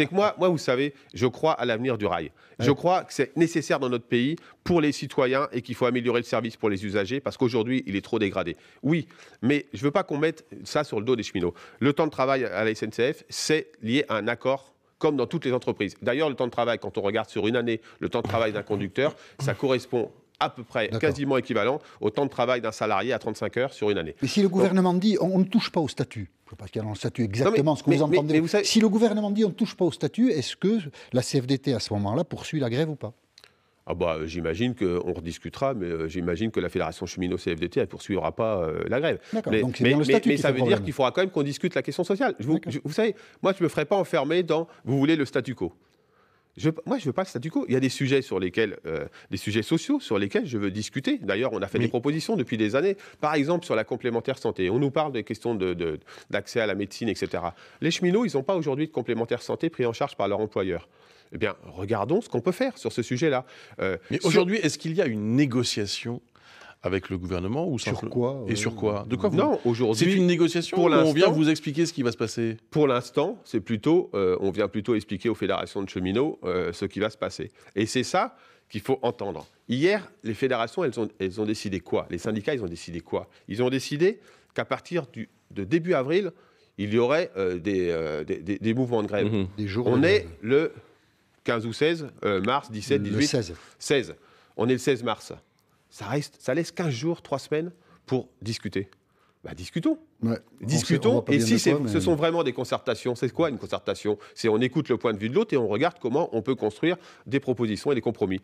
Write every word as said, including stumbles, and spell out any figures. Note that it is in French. C'est que moi, moi, vous savez, je crois à l'avenir du rail. Ouais. Je crois que c'est nécessaire dans notre pays pour les citoyens et qu'il faut améliorer le service pour les usagers parce qu'aujourd'hui, il est trop dégradé. Oui, mais je ne veux pas qu'on mette ça sur le dos des cheminots. Le temps de travail à la S N C F, c'est lié à un accord comme dans toutes les entreprises. D'ailleurs, le temps de travail, quand on regarde sur une année, le temps de travail d'un conducteur, ça correspond à peu près quasiment équivalent au temps de travail d'un salarié à trente-cinq heures sur une année. Mais si le gouvernement Donc, dit on, on ne touche pas au statut, je ne sais pas ce qu'il y a dans le statut exactement, mais, ce que mais, vous entendez. Mais, mais vous savez, si le gouvernement dit on ne touche pas au statut, est-ce que la C F D T à ce moment-là poursuit la grève ou pas? Ah bah, j'imagine qu'on rediscutera, mais j'imagine que la Fédération Cheminots-C F D T ne poursuivra pas euh, la grève. Mais, donc mais, mais, mais ça veut dire qu'il faudra quand même qu'on discute la question sociale. Je vous, je, vous savez, moi je ne me ferai pas enfermer dans « vous voulez le statu quo ». Je, moi, je ne veux pas le statu quo. Il y a des sujets, sur lesquels, euh, des sujets sociaux sur lesquels je veux discuter. D'ailleurs, on a fait oui. des propositions depuis des années. Par exemple, sur la complémentaire santé. On nous parle des questions de, de, d'accès à la médecine, et cetera. Les cheminots, ils n'ont pas aujourd'hui de complémentaire santé pris en charge par leur employeur. Eh bien, regardons ce qu'on peut faire sur ce sujet-là. Euh, Mais sur... aujourd'hui, est-ce qu'il y a une négociation avec le gouvernement ou sur quoi et euh... sur quoi? De quoi vous... Non, aujourd'hui, c'est une négociation. Pour l'instant, on vient vous expliquer ce qui va se passer. Pour l'instant, c'est plutôt, euh, on vient plutôt expliquer aux fédérations de cheminots euh, ce qui va se passer. Et c'est ça qu'il faut entendre. Hier, les fédérations, elles ont, elles ont décidé quoi? Les syndicats, ils ont décidé quoi? Ils ont décidé qu'à partir du, de début avril, il y aurait euh, des, euh, des, des, des mouvements de grève. Mmh. Des jours on de est grève. Le quinze ou seize euh, mars, dix-sept, dix-huit, le seize. seize. On est le seize mars. Ça, reste, ça laisse quinze jours, trois semaines pour discuter. Bah, discutons. Ouais, discutons. Et si quoi, mais... ce sont vraiment des concertations, c'est quoi une concertation? C'est on écoute le point de vue de l'autre et on regarde comment on peut construire des propositions et des compromis.